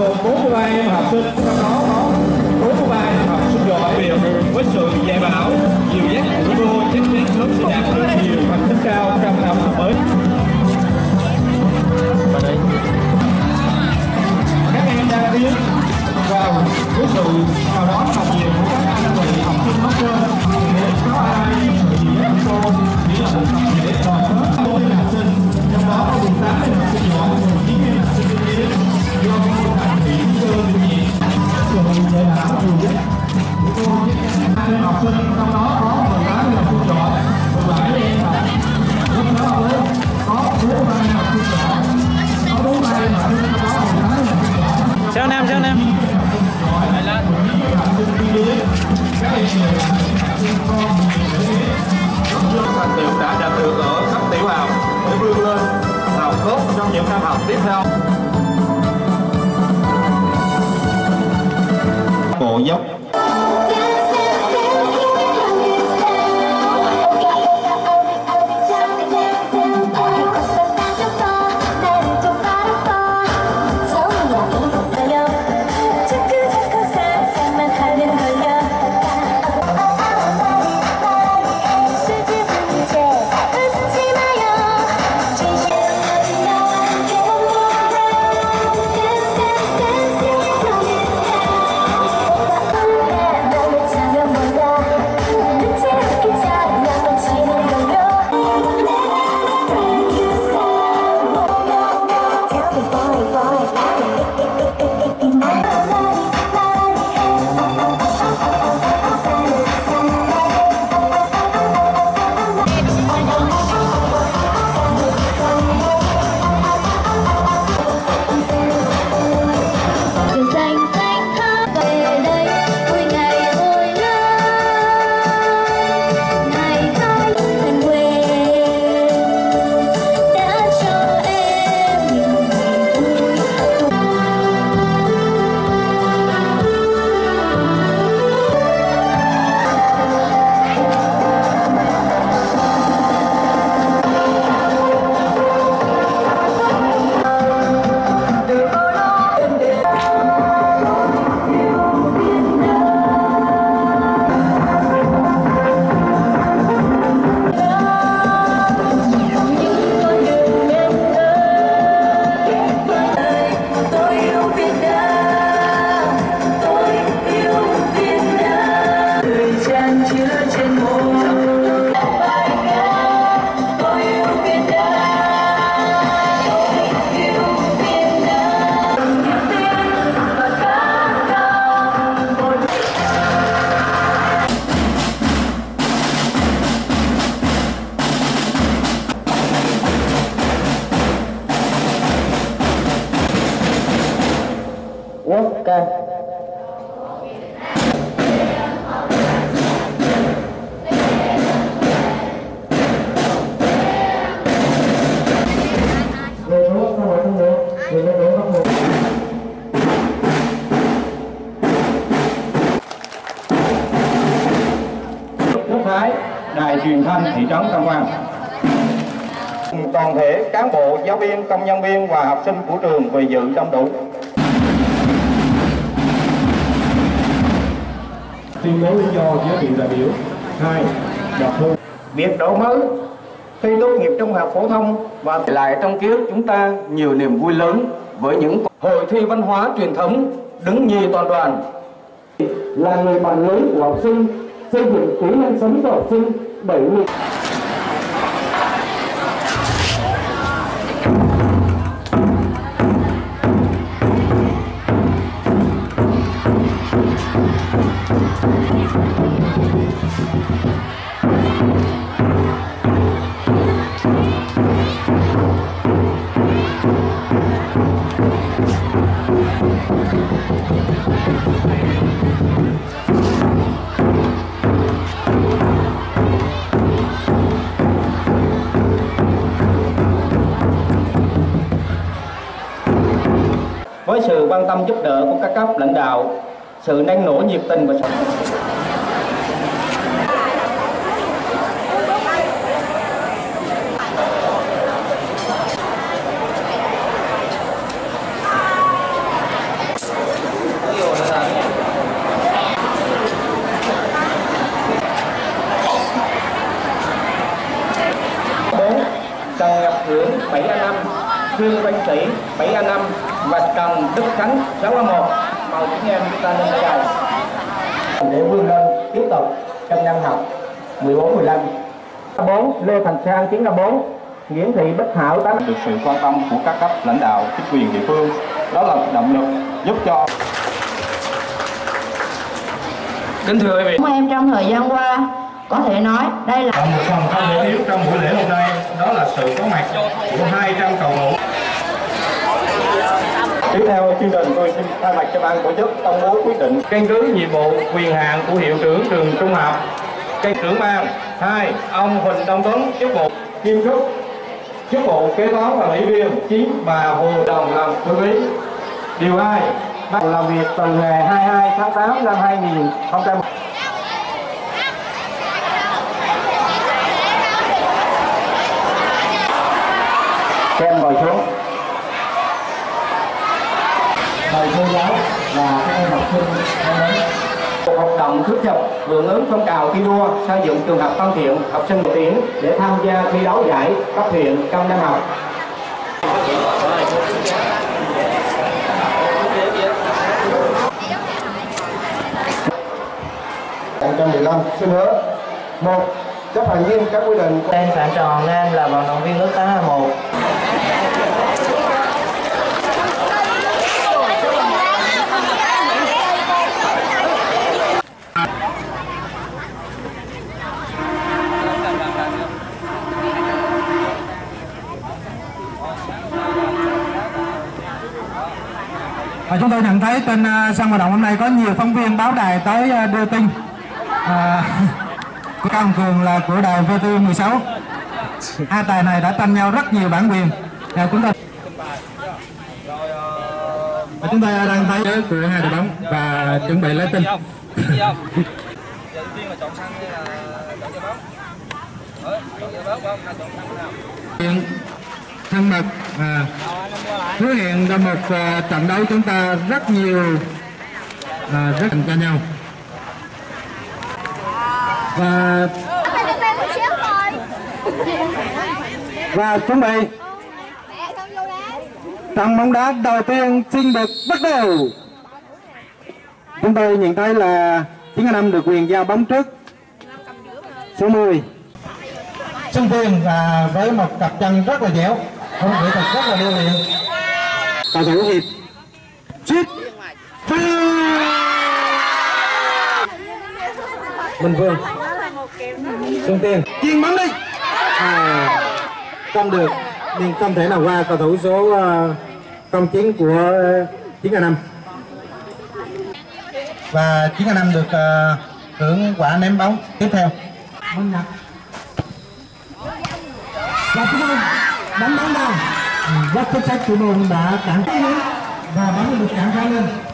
gồm 43 em học sinh, trong đó có 43 em học sinh giỏi về trường với sự dạy bảo, dìu dắt của cô chắc chắn sớm sẽ đạt được nhiều thành tích cao trong năm học mới. Các em đang tiến vào với sự nào đó học nhiều của các anh chị học sinh lớp trên, để có ai sự dìu dắt cô chỉ là một tập thể toàn lớp. 40 học sinh, trong đó có 18 em học sinh giỏi, 19 em học sinh ưu tú do cô Đặng Thị Cơ điều nhiệm. Sự dạy bảo dìu dắt của cô chắc chắn em học sinh, trong đó có 18 em học sinh giỏi, 17 em học sinh lớp mới có 43 em học sinh giỏi. Sao nam thành tiệu đã đạt được ở cấp tiểu học để vươn lên học tốt trong những năm học tiếp theo. Bộ dốc quốc ca. Quốc thái, đài truyền thanh thị trấn Tam Quan. Toàn thể cán bộ, giáo viên, công nhân viên và học sinh của trường về dự đông đủ. Tuyên bố lý do giới thiệu đại biểu. 2. Đọc thư. Việc đổi mới thi tốt nghiệp trung học phổ thông và lại trong ký ức chúng ta nhiều niềm vui lớn với những hội thi văn hóa truyền thống đứng nhì toàn đoàn. Là người bạn lớn của học sinh, xây dựng kỹ năng sống cho học sinh. 70 với sự quan tâm giúp đỡ của các cấp lãnh đạo, sự năng nổ nhiệt tình và Trương Văn Sĩ 7A5 và Trần Đức Khánh 6A1. Mời chị em chúng ta lên đại đài để vươn lên tiếp tục trong năm học 14-15. A4 Lê Thành Sang 9A4, Nguyễn Thị Bích Hảo 8. Được sự quan tâm của các cấp lãnh đạo chính quyền địa phương, đó là động lực giúp cho. Kính thưa quý vị, các em trong thời gian qua có thể nói đây là một phần không thể thiếu trong buổi lễ hôm nay, đó là sự có mặt của 200 cầu thủ. Tiếp theo chương trình, tôi xin thay mặt cho ban tổ chức công bố quyết định căn cứ nhiệm vụ quyền hạn của hiệu trưởng trường trung học. Cây trưởng ban 2 ông Huỳnh Đông Tuấn chức vụ kiêm chức vụ kế toán và ủy viên, chiếm bà Hồ Đồng làm thư ký. Điều 2, bắt làm việc từ ngày 22 tháng 8 năm 2011. Các em ngồi xuống. Mời cô giáo và các em học sinh hoạt động thiết thực hưởng ứng phong trào thi đua xây dựng trường học thân thiện, học sinh nổi tiếng để tham gia thi đấu giải cấp huyện trong năm học. Xin hứa 1. Chấp hành nghiêm các quy định. Em Phạm Trần Hoàng Nam là vận động viên nữ 8A1. Và chúng tôi nhận thấy trên sân vận động hôm nay có nhiều phóng viên báo đài tới đưa tin. Các ông Cường là của đài VTV16. Hai đài này đã tranh nhau rất nhiều bản quyền. Chúng ta đang thấy của hai đội bóng và chuẩn bị lấy tin. Thân mật hứa hẹn ra một trận đấu chúng ta rất nhiều rất cạnh cho nhau và chuẩn bị trận bóng đá đầu tiên xin được bắt đầu. Chúng tôi nhận thấy là 9A5 được quyền giao bóng trước số 10 Xuân Phương và với một cặp chân rất là dẻo, không thể thật rất là điêu luyện. Cầu thủ hiệp chít Minh Vương Xuân Tiên chiên bắn đi không được, nhưng không thể nào qua cầu thủ số 09 của 9A5. Và 9A5 được hưởng quả ném bóng tiếp theo. Và chúng tôi đánh bóng đầu, rất xuất sắc, thủ môn đã cản và bóng được cản ra lên.